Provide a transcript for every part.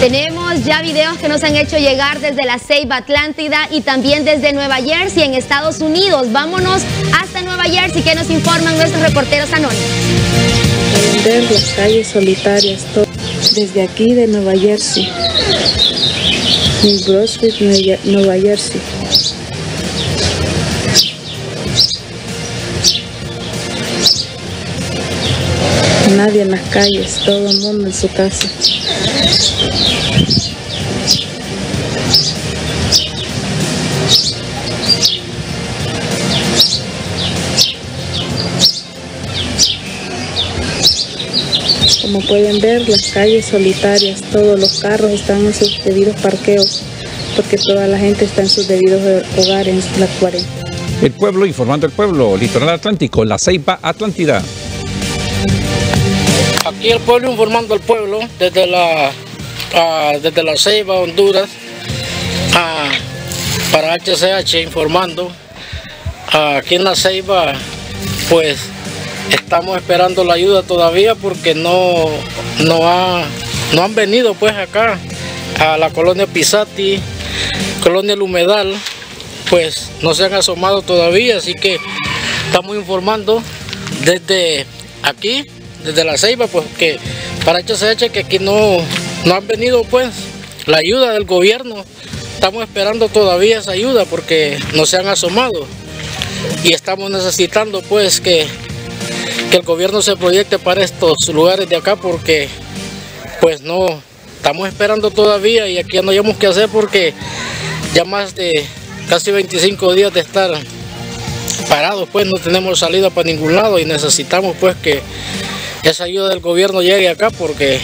Tenemos ya videos que nos han hecho llegar desde la Ceiba Atlántida y también desde Nueva Jersey en Estados Unidos. Vámonos hasta Nueva Jersey, que nos informan nuestros reporteros anónimos. Ver las calles solitarias, desde aquí de Nueva Jersey, New Brunswick, Nueva Jersey. Nadie en las calles, todo el mundo en su casa. Como pueden ver, las calles solitarias, todos los carros están en sus debidos parqueos, porque toda la gente está en sus debidos hogares, en la cuarentena. El pueblo informando al pueblo, litoral atlántico, la Ceiba Atlántida. Aquí el pueblo informando al pueblo, desde la Ceiba, Honduras, para HCH informando. Aquí en la Ceiba, pues, estamos esperando la ayuda todavía porque no han venido pues acá a la Colonia Pizzati, Colonia Humedal, pues no se han asomado todavía, así que estamos informando desde aquí, desde la Ceiba, pues que para HCH que aquí no han venido pues la ayuda del gobierno. Estamos esperando todavía esa ayuda porque no se han asomado y estamos necesitando pues que el gobierno se proyecte para estos lugares de acá porque pues no, estamos esperando todavía y aquí no hayamos que hacer porque ya más de casi 25 días de estar parados pues no tenemos salida para ningún lado y necesitamos pues que esa ayuda del gobierno llegue acá porque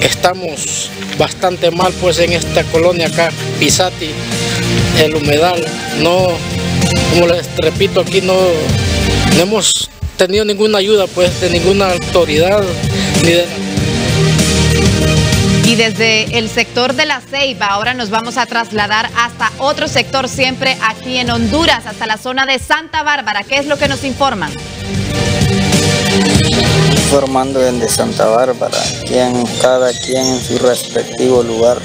estamos bastante mal pues en esta colonia acá, Pizzati, el Humedal, no, como les repito aquí no hemos tenido ninguna ayuda pues de ninguna autoridad ni de... Y desde el sector de la Ceiba ahora nos vamos a trasladar hasta otro sector, siempre aquí en Honduras, hasta la zona de Santa Bárbara. ¿Qué es lo que nos informan? Informando desde Santa Bárbara, cada quien en su respectivo lugar.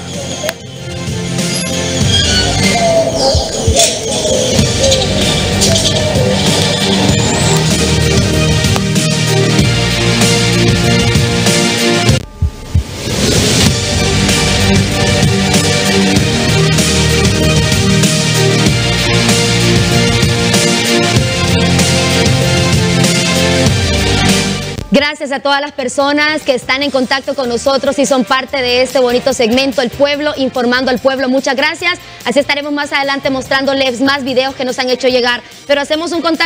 Gracias a todas las personas que están en contacto con nosotros y son parte de este bonito segmento, el pueblo informando al pueblo. Muchas gracias. Así estaremos más adelante mostrándoles más videos que nos han hecho llegar. Pero hacemos un contacto.